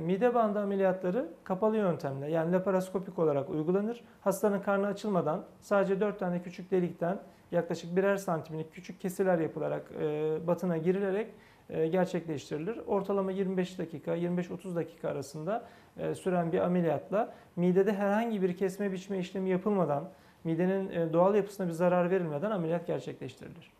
mide bandı ameliyatları kapalı yöntemle, yani laparoskopik olarak uygulanır. Hastanın karnı açılmadan sadece 4 tane küçük delikten yaklaşık birer santimlik küçük kesiler yapılarak batına girilerek gerçekleştirilir. Ortalama 25 dakika, 25-30 dakika arasında süren bir ameliyatla midede herhangi bir kesme biçme işlemi yapılmadan, midenin doğal yapısına bir zarar verilmeden ameliyat gerçekleştirilir.